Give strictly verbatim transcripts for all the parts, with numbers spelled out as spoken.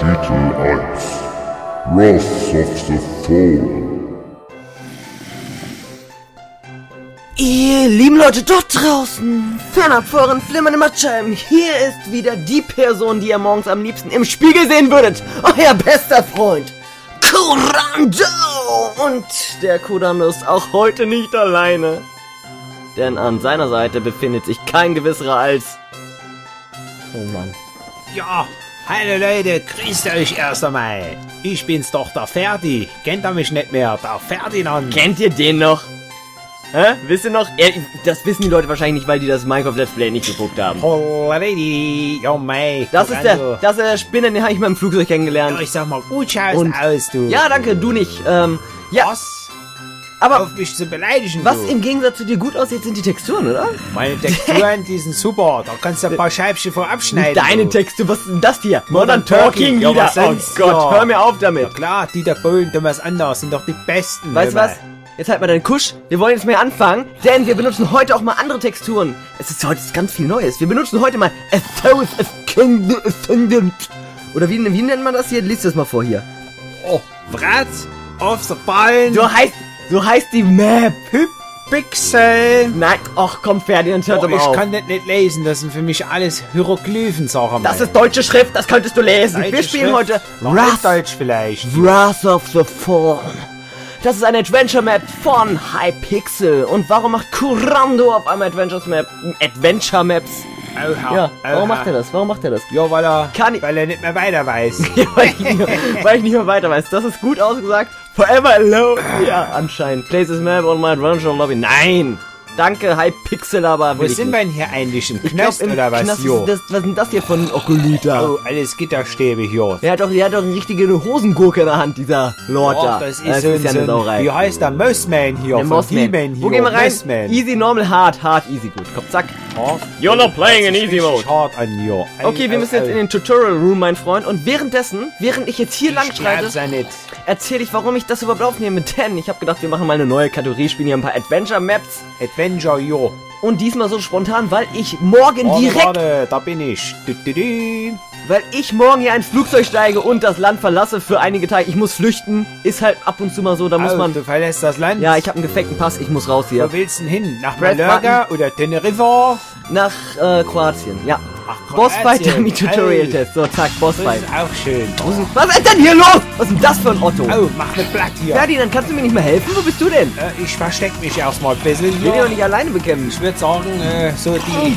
Kapitel eins Wrath of the Fallen. Ihr lieben Leute dort draußen, fernab vor euren flimmernden Mattscheiben, hier ist wieder die Person, die ihr morgens am liebsten im Spiegel sehen würdet, euer bester Freund, Kurando! Und der Kurando ist auch heute nicht alleine, denn an seiner Seite befindet sich kein Gewisserer als... Oh Mann. Ja, hallo Leute, grüßt euch erst einmal. Ich bin's doch, der Ferdi. Kennt ihr mich nicht mehr, der Ferdinand. Kennt ihr den noch? Hä? Wisst ihr noch? Er, das wissen die Leute wahrscheinlich nicht, weil die das Minecraft Let's Play nicht geguckt haben. Lady, yo mate. Das ist der, das ist der Spinner, den habe ich mal im Flugzeug kennengelernt. Ja, ich sag mal, gut schaust Und, aus, du. Ja, danke, du nicht. Ähm, ja. Was? Aber auf mich zu beleidigen. Was du. Im Gegensatz zu dir gut aussieht, sind die Texturen, oder? Meine Texturen, die sind super. Da kannst du ein paar Scheibchen vor abschneiden. Deine so. Textur, was ist denn das hier? Modern, Modern Talking, Talking wieder. Ja, oh Gott, ja. Hör mir auf damit. Ja klar, Dieter Bohlen, Thomas Anders sind doch die Besten. Weißt du was? Jetzt halt mal deinen Kusch. Wir wollen jetzt mehr anfangen, denn wir benutzen heute auch mal andere Texturen. Es ist heute ganz viel Neues. Wir benutzen heute mal oder wie, wie nennt man das hier? Lies das mal vor hier. Oh, Wrath of the Fallen. So heißt... So heißt die Map. Hypixel. Nein, ach komm, Ferdinand, hört doch mal auf. Ich kann das nicht lesen, das sind für mich alles Hieroglyphen, sag mal. Das ist deutsche Schrift, das könntest du lesen. Deutsche Wir spielen Schrift? heute Wrath, Deutsch vielleicht. Wrath of the Fallen. Das ist eine Adventure Map von Hypixel. Und warum macht Kurando auf einmal Adventures Map, Adventure Maps? Oha, ja, warum oha. macht er das? Warum macht er das? Ja, weil er, Kann weil er nicht mehr weiter weiß. ja, weil, ich nicht, weil ich nicht mehr weiter weiß. Das ist gut ausgesagt. Forever alone. Ja, anscheinend. Places Map on my Adventure Lobby. Nein. Danke, Hypixel, aber... Wo sind wir denn hier eigentlich? Im Knast glaub, im oder was? Knast ist das, was sind das hier von Okulita? Oh, alles Gitterstäbe hier. Der hat doch, der hat doch eine richtige Hosengurke in der Hand, dieser Lord da. Das ist, das ist ja eine Sauerei. Wie heißt der Mossman hier? Der Mossman. Hier. Wo gehen wir rein? Mossman. Easy, normal, hard, hard, easy, gut. Komm, zack. Hard. You're not playing in easy mode. Hard an hier. Okay, wir müssen jetzt in den Tutorial Room, mein Freund. Und währenddessen, während ich jetzt hier lang schreite, erzähle ich, warum ich das überhaupt aufnehme. Denn ich habe gedacht, wir machen mal eine neue Kategorie, spielen hier ein paar Adventure Maps. Adventure, und diesmal so spontan, weil ich morgen oh, direkt... Warte, da bin ich. Du, du, du. Weil ich morgen hier ein Flugzeug steige und das Land verlasse für einige Tage. Ich muss flüchten. Ist halt ab und zu mal so, da muss oh, man... du verlässt das Land? Ja, ich habe einen gefakten Pass, ich muss raus hier. Wo willst du denn hin? Nach Malaga oder Teneriffa? Nach äh, Kroatien, ja. Bossfight Dummy Tutorial Test. So, Tag, Bossfight. Das ist auch schön. Oh. Was ist denn hier los? Was ist denn das für ein Otto? Oh, mach mit Blatt hier. Ferdinand, kannst du mir nicht mehr helfen? Wo bist du denn? Äh, ich versteck mich erstmal ein bisschen. Ich will dich auch nicht alleine bekämpfen. Ich würde sagen, äh, so die,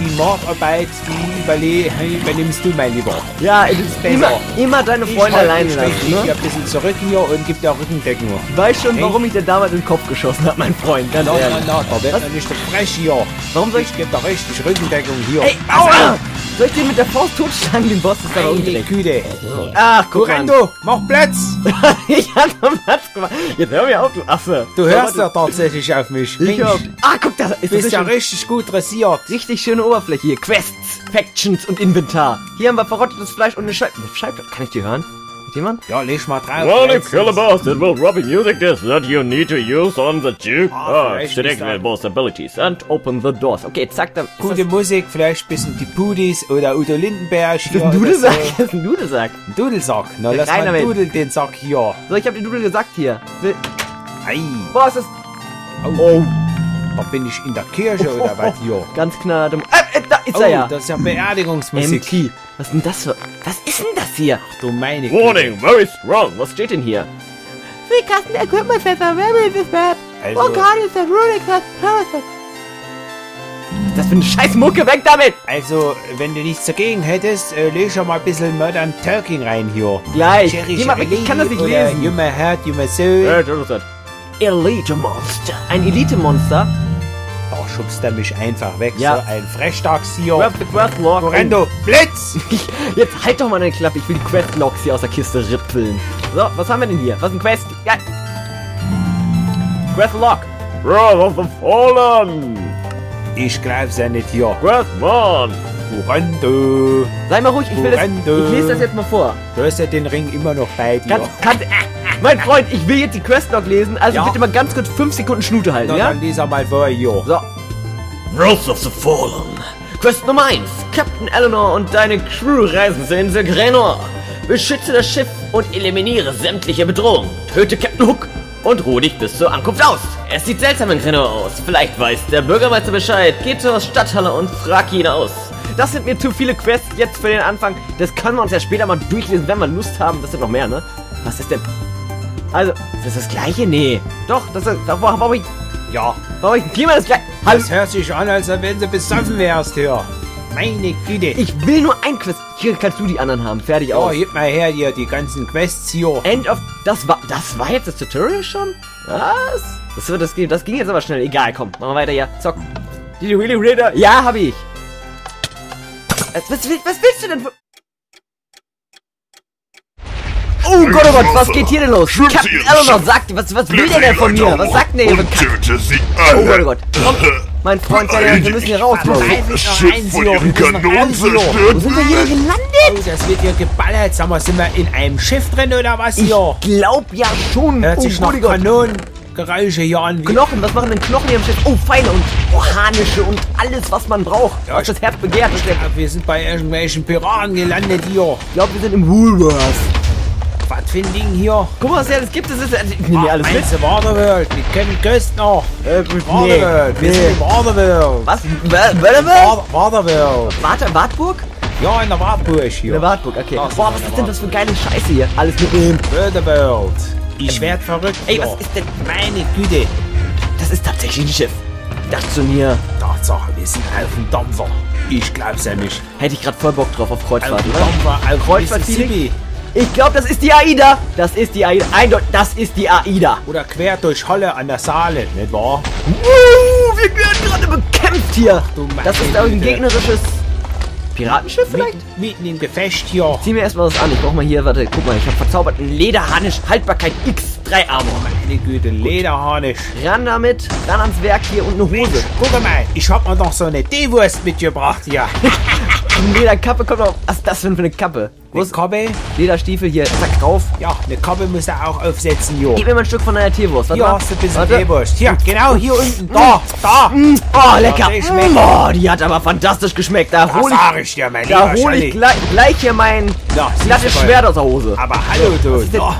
die Mordarbeit, die überle übernimmst du, mein Lieber. Ja, es ist besser. Immer, immer deine Freunde alleine lassen. Ich stehe hier ein bisschen zurück hier und gib dir Rückendecken. Weißt schon, warum ich dir damals in den Kopf geschossen habe, mein Freund? Ganz ehrlich. Na, da wird man nicht so frech hier. Warum soll ich... Ich geb dir richtig Rückendeckung hier. Ey, aua! Soll ich dir mit der Faust totschlagen, den Boss ist da unten? Güte. Ach, Kurando, mach Platz! Ich hab noch Platz gemacht. Jetzt hör mir auf, du Affe. Du hörst ja tatsächlich auf mich. Ich hör... Ah, guck, da ist... Du bist ja richtig gut dressiert. Richtig schöne Oberfläche hier. Quests, Factions und Inventar. Hier haben wir verrottetes Fleisch und eine Scheibe. Eine Scheibe? Kann ich die hören? Mit jemand? Ja, leg mal drauf. Wanna kill a boss that will drop music disc that you need to use on the juke. Ah, select the boss abilities and open the doors. Okay, zack, dann... Gute Musik, vielleicht ein bisschen die Pudis oder Udo Lindenberg. Das ist ein Dudelsack. Das ist ein Dudelsack. Ein Dudelsack. Na, lass mal Dudel den Sack hier. So, ich hab den Dudel gesagt hier. Ei. Boah, es ist... Oh. Da bin ich in der Kirche oh, oder oh, was hier? Ganz klar. Äh, äh, da ist oh, er ja. Das ist ja Beerdigungsmusik. M T. Was ist denn das für... Was ist denn das hier? Ach du meine Güte. Warning, very strong. Was steht denn hier? Free custom equipment for survival in this map. Oh God, it's a ruling class perfect. Das für eine scheiß Mucke, weg damit! Also, wenn du nichts dagegen hättest, äh, leg schon mal ein bisschen Modern Talking rein hier. Gleich. Geh mal weg, ich kann das nicht lesen. You're my heart, you're my soul. Ja, das ist das. Elite-Monster. Ein Elite-Monster? Oh, schubst er mich einfach weg, ja. So ein Frechdachs hier. Grab the Quest Log. Kurando, Blitz! Jetzt halt doch mal deine Klappe, ich will die Quest Logs hier aus der Kiste rippeln. So, was haben wir denn hier? Was ist ein Quest? Ja. Quest Log. Wrath of the Fallen. Ich greif's ja nicht hier. Quest Mann. Kurando. Sei mal ruhig, ich will das, ich lese das jetzt mal vor. Du hast ja den Ring immer noch bei dir. Kannst, kannst, mein Freund, ich will jetzt die Questlog lesen, also ja. Bitte mal ganz kurz fünf Sekunden Schnute halten, no, ja? Dann lese mal vor, jo. So. Wrath of the Fallen. Quest Nummer eins. Captain Eleanor und deine Crew reisen zur Insel Grenor. Beschütze das Schiff und eliminiere sämtliche Bedrohungen. Töte Captain Hook und ruh dich bis zur Ankunft aus. Es sieht seltsam in Grenor aus. Vielleicht weiß der Bürgermeister Bescheid. Geh zur Stadthalle und frag ihn aus. Das sind mir zu viele Quests jetzt für den Anfang. Das können wir uns ja später mal durchlesen, wenn wir Lust haben. Das sind noch mehr, ne? Was ist denn... Also, ist das das Gleiche? Nee. Doch, das ist... Da brauche ich... Ja. Brauche ich viermal das Gleiche. Hallo. Das hört sich an, als wenn du besoffen wärst, hier. Meine Güte. Ich will nur ein Quest. Hier kannst du die anderen haben. Fertig aus. Oh, gib mal her hier die ganzen Quests hier. End of... Das war... Das war jetzt das Tutorial schon? Was? Das, wird, das, ging, das ging jetzt aber schnell. Egal, komm. Machen wir weiter hier. Zock. Die Willy Raider. Ja, hab ich. Was, was, was willst du denn von... Oh Gott, oh Gott, was geht hier denn los? Captain Eleanor sagt, was, was will der denn von mir? Was sagt denn der hier? Oh Gott, oh Gott. Komm, mein Freund, wir müssen hier raus. Wo sind wir hier gelandet? Oh, das wird hier geballert. Sag mal, sind wir in einem Schiff drin oder was hier? Ich glaub ja schon. Hört sich nach Kanonengeräusche hier an. Knochen, was machen denn Knochen hier im Schiff? Oh, Pfeile und Harnische und alles, was man braucht. Was das Herz begehrt. Wir sind bei irgendwelchen Piraten gelandet hier. Ich glaube, wir sind im Woolworth. Was für ein Ding hier? Guck mal, was ja, das gibt es. Ist, ich nehme alles mit. Das ist Waterworld. Wir kennen Köst noch. Äh, Waterworld. Nee. Wir sind in Waterworld. Was? Waterworld? Waterworld. Warte, Wartburg? Ja, in der Wartburg hier. In der Wartburg, okay. Boah, was ist denn das für geile Scheiße hier? Alles mit dem Waterworld. Ich werd verrückt. Ey, was ist denn? Meine Güte. Das ist tatsächlich ein Schiff. Das zu mir. Tatsache, wir sind auf dem Dampfer. Ich glaub's ja nicht. Hätte ich gerade voll Bock drauf auf Kreuzfahrt. Auf Kreuzfahrt, ich glaube, das ist die AIDA. Das ist die AIDA. Eindeutig, das ist die AIDA. Oder quer durch Halle an der Saale, nicht wahr? Uh, wir werden gerade bekämpft hier. Ach, das ist ein gegnerisches Piratenschiff vielleicht? Mitten im Gefecht hier. Ich zieh mir erstmal was an. Ich brauch mal hier, warte, guck mal, ich habe verzauberten einen Lederharnisch. Haltbarkeit X drei Armor. Meine Güte, Lederharnisch. Ran damit, ran ans Werk hier und eine Hose. Mensch, guck mal, ich hab mir noch so eine D-Wurst mitgebracht hier. Lederkappe kommt auch. Was ist das denn für eine Kappe? Eine Kappe? Lederstiefel hier. Zack, drauf. Ja, eine Kappe muss er auch aufsetzen, jo. Gib mir mal ein Stück von deiner Teewurst. Hier mal. Hast du ein bisschen Teewurst. Hier, genau hier unten. Da, da. Oh, lecker. Oh, die hat aber fantastisch geschmeckt. Da hole ich, ich dir, mein da hol ich gleich, gleich hier mein ja, glattes Schwert aus der Hose. Aber hallo, du. Was, ja,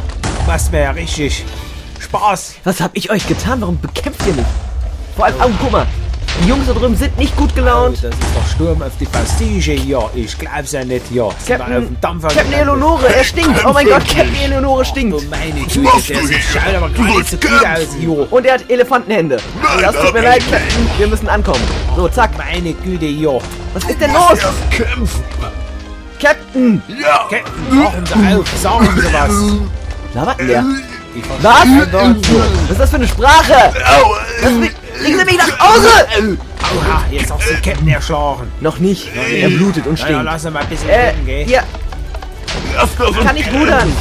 was wäre richtig Spaß. Was hab ich euch getan? Warum bekämpft ihr mich? Vor allem, oh, guck mal. Die Jungs da drüben sind nicht gut gelaunt. Oh, das ist doch Sturm auf die Prestige hier. Ich glaub's ja nicht hier. Captain, Captain Eleonore, er stinkt. Oh mein Gott, Captain Eleonore stinkt. Oh meine Güte, der sieht schade, aber gar nicht so gut aus hier. Und er hat Elefantenhände. Nein, das tut mir leid, Captain. Wir müssen ankommen. So, zack. Meine Güte hier. Was ist denn los? Captain. Ja. Captain, machen Sie auf. Sagen Sie was. Na, was? Was? Was ist das für eine Sprache? Bringen Sie mich nach Hause! Oha, jetzt hast du den Captain erschlagen. Noch nicht. Er blutet und stinkt. Ja, lass ihn mal ein bisschen bluten, gell? Hier. Kann ich rudern.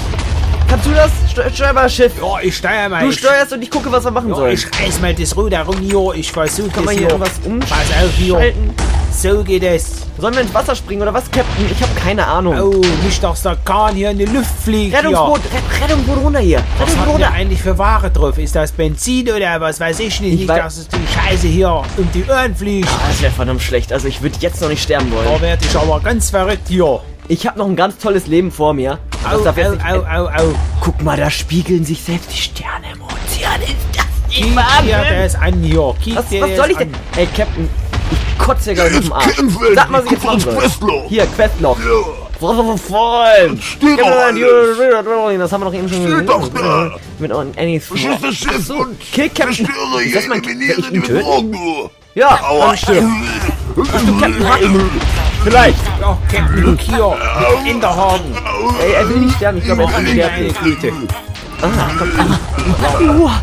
Kannst du das? Steuer mal das Schiff. Ja, ich steuere mal. Du steuerst und ich gucke, was wir machen sollen. Ich reiß mal das Ruder rum, jo. Ich versuche das. Kann man hier irgendwas umschalten? So geht es. Sollen wir ins Wasser springen oder was, Captain? Ich habe keine Ahnung. Oh, nicht, dass der Kahn hier in die Luft fliegt. Rettungsboot, Red Rettungsboot runter hier. Was hat denn eigentlich für Ware drauf? Ist das Benzin oder was weiß ich nicht? Ich nicht, dass es die Scheiße hier um die Ohren fliegt. Oh, das wäre verdammt schlecht. Also ich würde jetzt noch nicht sterben wollen. Da werde ich aber ganz verrückt hier. Ich habe noch ein ganz tolles Leben vor mir. Au, au, au, au, au. Guck mal, da spiegeln sich selbst die Sterne im Ozean. Ist das nicht wahr? Was, was soll ich denn? Ey, Captain. Ich kotze ja gar nicht im Arsch. Sag mal, was ich jetzt machen soll. Hier, Questloch. Freund. Das haben wir doch eben schon gesehen. Mit Annie's Freund. Kill Captain. Ist das mein Captain? Ich ihn töten? Ja, dann stirb. Bist du Captain Huk? Vielleicht. Ja, Captain Huk hier. In der Hagen. Ey, er will nicht sterben. Ich glaube, er kann sterben. Ah, komm, ah.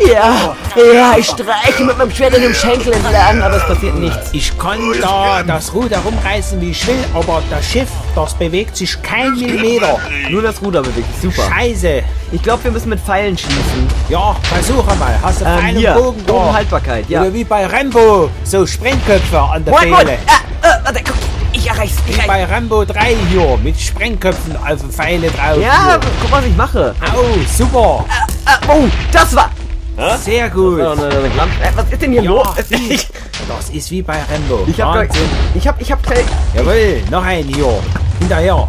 Ja, ja, ich streiche mit meinem Schwert in dem Schenkel entlang, aber es passiert nichts. Ich kann da das Ruder rumreißen, wie ich will, aber das Schiff, das bewegt sich kein Millimeter. Nur das Ruder bewegt sich, super. Scheiße. Ich glaube, wir müssen mit Pfeilen schießen. Ja, versuche mal. Hast du Pfeile ähm, und Bogen da? Haltbarkeit, ja. Oder wie bei Rambo, so Sprengköpfe an der Pfeile. Ich erreich's gleich. Bei Rambo drei hier mit Sprengköpfen, also Pfeile drauf. Ja, hier. Guck mal, was ich mache. Oh, super. Ah, ah, oh, das war... Hä? Sehr gut. Das war eine, eine Lampe. Was ist denn hier ja, los? Das ist wie bei Rambo. Ich hab... Wahnsinn. Ich hab... Ich hab... Jawohl, noch ein hier. Hinterher.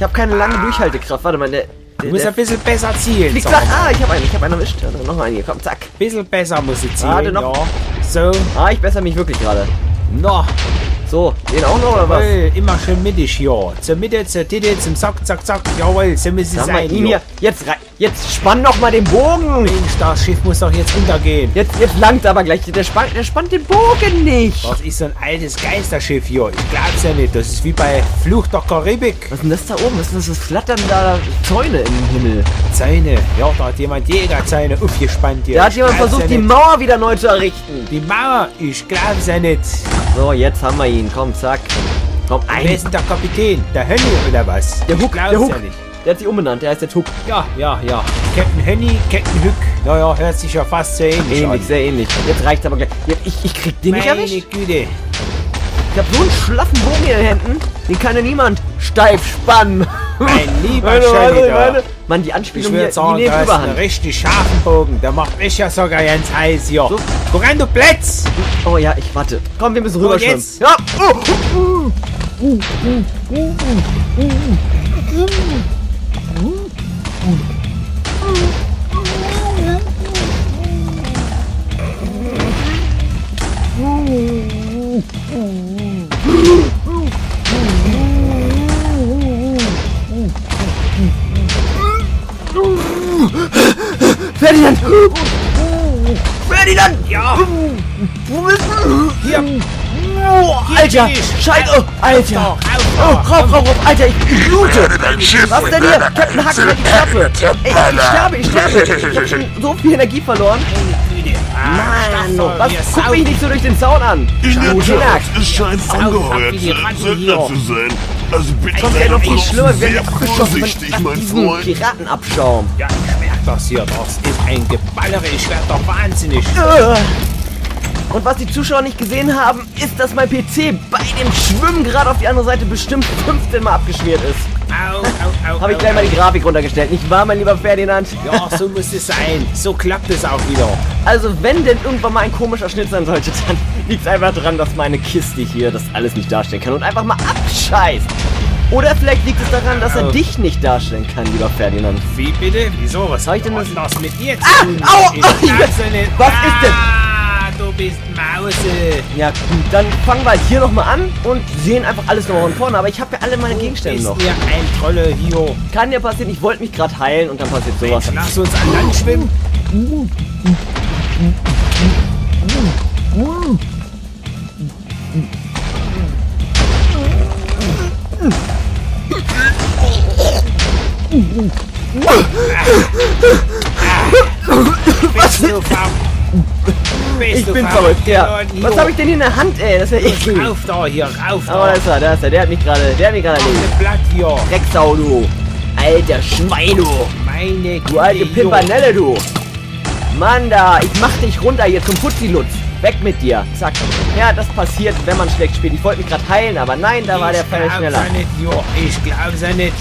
Ich habe keine lange Durchhaltekraft. Warte mal, der... Du musst ein bisschen besser zielen. Wie gesagt, ah, ich habe einen, ich habe einen erwischt. Also noch einen hier, komm, zack. Ein bisschen besser muss ich zielen. Warte noch. Ja. So. Ah, ich bessere mich wirklich gerade. Noch. So, den auch noch, oder was? Immer schön mittig, ja. Zur Mitte, zur Titte, zum Sack, zack, zack. Jawohl, so müssen sie sein, hier. Jetzt rein. Jetzt spann doch mal den Bogen. Mensch, das Schiff muss doch jetzt runtergehen. Jetzt, jetzt langt aber gleich. Der, span der spannt den Bogen nicht. Das ist so ein altes Geisterschiff hier. Ich glaub's ja nicht. Das ist wie bei Fluch der Karibik. Was ist denn das da oben? Was ist denn das? Das flattern da Zäune im Himmel. Zäune? Ja, da hat jemand Jägerzäune aufgespannt hier. Da hat jemand versucht, die Mauer wieder neu zu errichten. Die Mauer? Ich glaub's ja nicht. So, jetzt haben wir ihn. Komm, zack. Komm, ein. Wer ist denn der Kapitän? Der Henny oder was? Der Huk. Der Huk. Der hat sich umbenannt, der heißt jetzt Huk. Ja, ja, ja. Captain Henny, Captain Huk. Naja, hört sich ja fast sehr ähnlich, ähnlich an. Sehr ähnlich. Jetzt reicht's aber gleich. Ich, ich krieg den Meine nicht erwischt. Güte. Ich hab so einen schlaffen Bogen hier in den Händen, den kann ja niemand steif spannen. Mein lieber meine, meine, meine. Mann, die Anspielung hier, sagen, die nehmen Überhand. Richtig scharfen Bogen, der macht mich ja sogar ganz heiß hier. So. Woran du Plätz? Oh ja, ich warte. Komm, wir müssen rüber schwimmen. Ja. Oh. Uh, uh, uh, uh, uh, uh. Ferdinand! Ferdinand! Ja! Wo bist du? Hier! Oh, Alter! Scheiße! Alter! Oh, rauf, rauf, rauf! Alter, ich blute! Was denn hier? Captain Huk, halt die Klappe! Ey, ich sterbe, ich sterbe! Ich hab so viel Energie verloren! Mann, was? Guck mich nicht so durch den Zaun an! Ich nehme es scheint angeheuert Söldner zu sein. Also bitte sei doch nicht schlimmer, wenn ich vorsichtig, mein Freund! Piratenabschaum! Ja, ich merke das hier, das ist ein Geballere, ich werde doch wahnsinnig! Und was die Zuschauer nicht gesehen haben, ist, dass mein P C bei dem Schwimmen gerade auf die andere Seite bestimmt fünfzehn Mal abgeschmiert ist. Au, au, au, habe ich gleich mal die Grafik runtergestellt, nicht wahr, mein lieber Ferdinand? Ja, so muss es sein. So klappt es auch wieder. Also wenn denn irgendwann mal ein komischer Schnitt sein sollte, dann liegt es einfach daran, dass meine Kiste hier das alles nicht darstellen kann und einfach mal abscheißt. Oder vielleicht liegt es daran, dass er dich nicht darstellen kann, lieber Ferdinand. Wie bitte? Wieso? Was habe ich denn das mit dir zu tun? Ah, au, was ist denn? Du bist Mause. Ja gut, dann fangen wir hier nochmal an und sehen einfach alles nochmal von vorne. Aber ich habe ja alle meine Gegenstände noch. Ja, ein Trolle hier. Kann ja passieren, ich wollte mich gerade heilen und dann passiert sowas. Mensch, lass uns an Land schwimmen. Was? Ich bin verrückt, ja. Was habe ich denn hier in der Hand, ey? Das ist ja eklig. Rauf da, hier, rauf da. Oh, da ist er, da ist er. Der hat mich gerade, der hat mich gerade erledigt. Drecksau, du. Alter Schwein, du. Meine du alte Pimpernelle, du. Mann, da, ich mach dich runter hier zum Putzilutz. Weg mit dir. Zack. Ja, das passiert, wenn man schlecht spielt. Ich wollte mich gerade heilen, aber nein, da war der Fall schneller. Ich glaub's ja nicht.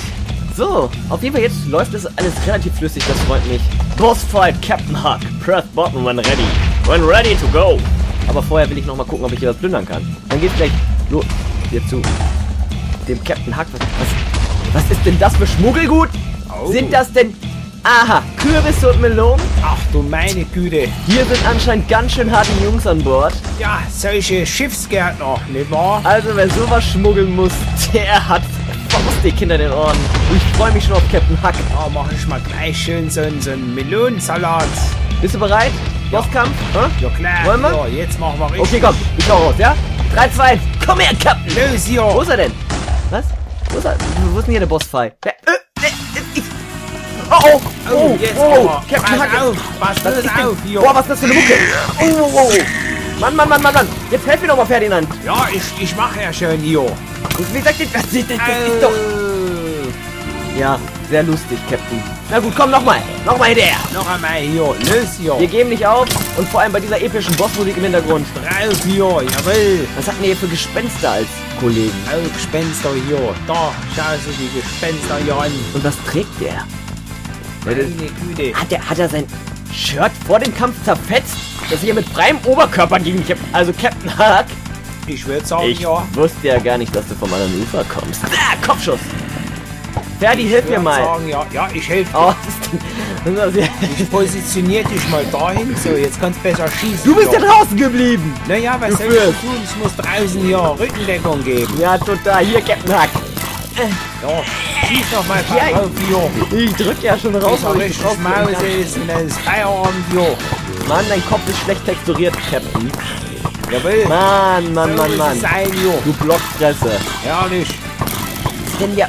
So, auf jeden Fall jetzt läuft das alles relativ flüssig, das freut mich. Boss Fight Captain Huk. Press button when ready. When ready to go. Aber vorher will ich nochmal gucken, ob ich hier was plündern kann. Dann geht's gleich los hier zu dem Captain Huk. Was, was ist denn das für Schmuggelgut? Oh. Sind das denn... Aha, Kürbisse und Melonen? Ach du meine Güte. Hier sind anscheinend ganz schön harte Jungs an Bord. Ja, solche Schiffsgärtner, nicht wahr? Also wer sowas schmuggeln muss, der hat faustig hinter den Ohren. Und ich freue mich schon auf Captain Huk. Oh, mach ich mal gleich schön so einen, so einen Melonensalat. Bist du bereit? Ja. Bosskampf? Hm? Ja klar. Wollen wir? Ja, jetzt machen wir richtig. Okay, komm, ich hau raus, ja? drei, zwei, eins, komm her, Captain! Los hier! Wo ist er denn? Was? Wo ist er? Wo ist denn hier der Bossfight? Ja. Oh, oh, oh, jetzt oh, Captain Huk, auf, was, was ist auf, hier? Boah, was ist das für eine Mucke? Oh, oh, oh, oh. Mann, Mann, Mann, Mann, Mann, jetzt helf mir doch mal, Ferdinand. Ja, ich, ich mache ja schön, hier. Wie sagt ihr, das ist doch... Ja, sehr lustig, Captain. Na gut, komm, nochmal, nochmal hinterher. Noch einmal, hier, los, hier. Wir geben nicht auf und vor allem bei dieser epischen Bossmusik im Hintergrund. Drauf, hier, jawohl. Was hatten wir hier für Gespenster als Kollegen? Oh, Gespenster, hier, da, schau dir die Gespenster hier an. Und was trägt der? Hat er, hat er sein Shirt vor dem Kampf zerfetzt, dass ich hier mit freiem Oberkörper gegen mich habe? Also Captain Huk. Ich würde sagen, ich ja. Ich wusste ja gar nicht, dass du vom anderen Ufer kommst. Ah, Kopfschuss. Ferdi, ich hilf mir mal. Sagen, ja, ja, ich helfe. Oh, ich positioniere dich mal dahin. So, jetzt kannst du besser schießen. Du bist ja draußen geblieben. Naja, was soll ich tun? Ich muss draußen hier Rückendeckung geben. Ja, total. Hier, Captain Huk. Ja, schieß doch mal ja, auf, jo. Ich drück ja schon raus, aber ich drauf Maus ist und dann ist Feierabend, jo. Mann, dein Kopf ist schlecht texturiert, Captain. Jawohl. Mann, Mann, so Mann, Mann. Sein, du Blockfresse. Herrlich. Denn ja,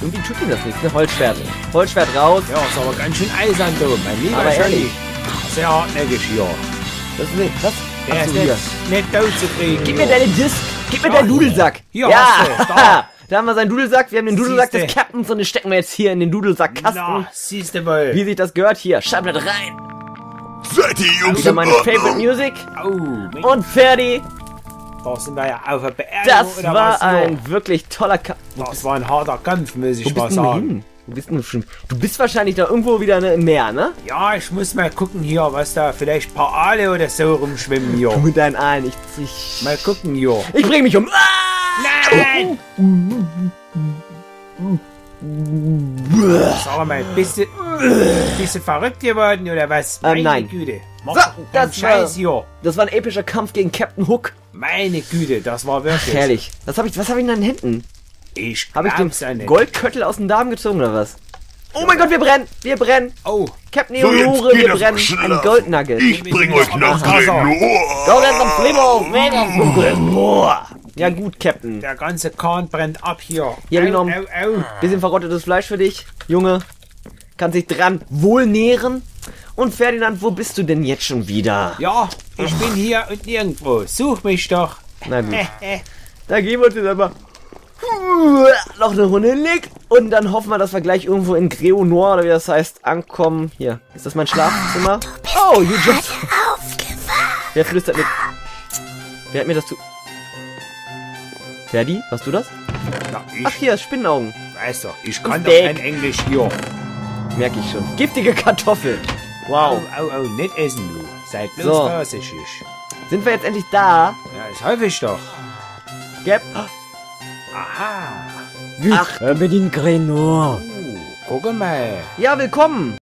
irgendwie tut ihm das nichts, ne? Holzschwert. Holzschwert raus. Ja, ist aber ganz schön eisern, du, mein lieber Schelli. Sehr hartnäckig hier. Das ist nicht, was? Der ist nicht, nicht tot zu kriegen. Gib jo. mir deine Disk, gib mir ja, deinen Dudelsack. Hier, ja. Hast du, da. Da haben wir seinen Dudelsack, wir haben den siehste. Dudelsack des Captains und den stecken wir jetzt hier in den Dudelsackkasten. Na, siehste wohl. Wie sich das gehört hier. Schablett rein. Seid ihr Jungs? Wieder meine Favorite Music. Oh, und Ferdi. Das sind wir ja auf der Beerdigung. Das oder war was ein noch? wirklich toller Kampf. Das war ein harter Kampf, muss ich mal sagen. Du bist, du bist wahrscheinlich da irgendwo wieder im Meer, ne? Ja, ich muss mal gucken hier, was da vielleicht ein paar Aale oder so rumschwimmen hier. Mit deinen Aalen, ich, ich... Mal gucken hier. Ich bring mich um. Ah! Nein! Sag mal, bist du, bist du verrückt geworden oder was? Meine ähm, nein. Güte. So, das, Scheiß war, hier. das war ein epischer Kampf gegen Captain Huk. Meine Güte, das war wirklich... Ach, herrlich. Was habe ich, was hab ich denn an den Händen? Ich Habe ich den Goldköttel aus dem Darm gezogen oder was? Oh mein Gott, wir brennen! Wir brennen! Oh! Captain Eleanor, wir brennen! Ein Goldnugget! Ich bring euch nach Grenor! Ja gut, Captain. Der ganze Korn brennt ab hier. Hier habe ich noch ein bisschen verrottetes Fleisch für dich, Junge. Kann sich dran wohl nähren. Und Ferdinand, wo bist du denn jetzt schon wieder? Ja, ich bin hier und nirgendwo. Such mich doch. Na gut. Da gehen wir uns jetzt aber... noch eine Runde liegt und dann hoffen wir, dass wir gleich irgendwo in Grenor oder wie das heißt ankommen. Hier, ist das mein Schlafzimmer? Ah, oh, you just... Wer flüstert mit... Wer hat mir das zu... Ferdi, warst du das? Na, ich... Ach hier, Spinnenaugen. Weißt du, ich kann doch kein Englisch hier. Merk ich schon. Giftige Kartoffel. Wow. Oh, oh, oh, nicht essen, du. Seid bloß so. vorsichtig. Sind wir jetzt endlich da? Ja, das hoffe ich doch. Gap. Aha! Ach, mit den Grenor. Uh, guck mal. Ja, willkommen.